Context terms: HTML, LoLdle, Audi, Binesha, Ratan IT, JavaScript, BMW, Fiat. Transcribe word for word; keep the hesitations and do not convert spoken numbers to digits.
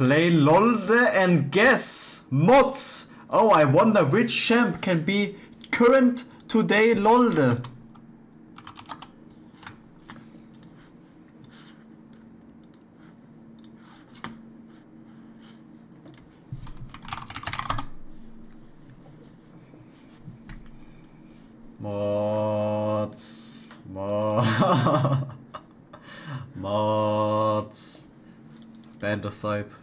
Play LoLdle and guess mods. Oh, I wonder which champ can be current today LoLdle. Mods. Mods. Mods. Bandicite.